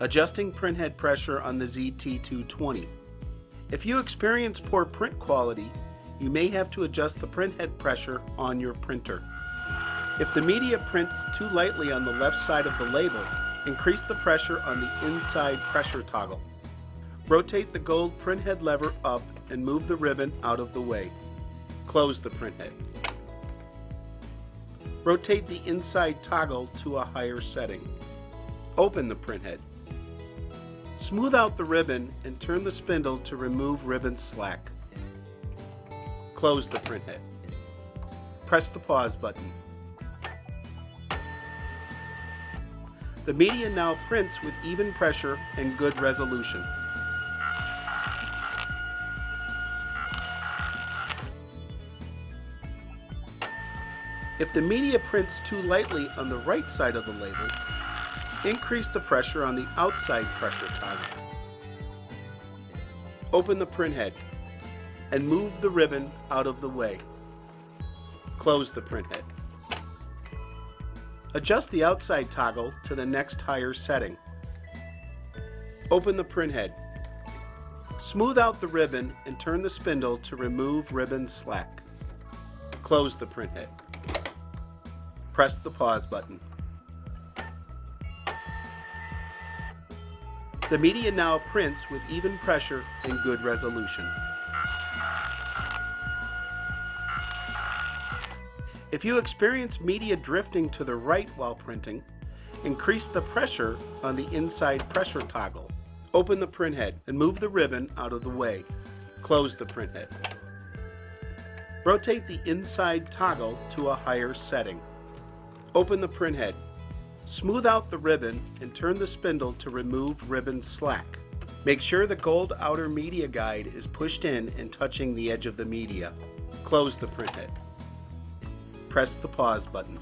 Adjusting printhead pressure on the ZT220. If you experience poor print quality, you may have to adjust the printhead pressure on your printer. If the media prints too lightly on the left side of the label, increase the pressure on the inside pressure toggle. Rotate the gold printhead lever up and move the ribbon out of the way. Close the printhead. Rotate the inside toggle to a higher setting. Open the printhead. Smooth out the ribbon and turn the spindle to remove ribbon slack. Close the printhead. Press the pause button. The media now prints with even pressure and good resolution. If the media prints too lightly on the right side of the label, increase the pressure on the outside pressure toggle. Open the printhead and move the ribbon out of the way. Close the printhead. Adjust the outside toggle to the next higher setting. Open the printhead. Smooth out the ribbon and turn the spindle to remove ribbon slack. Close the printhead. Press the pause button. The media now prints with even pressure and good resolution. If you experience media drifting to the right while printing, increase the pressure on the inside pressure toggle. Open the printhead and move the ribbon out of the way. Close the printhead. Rotate the inside toggle to a higher setting. Open the printhead. Smooth out the ribbon and turn the spindle to remove ribbon slack. Make sure the gold outer media guide is pushed in and touching the edge of the media. Close the printhead. Press the pause button.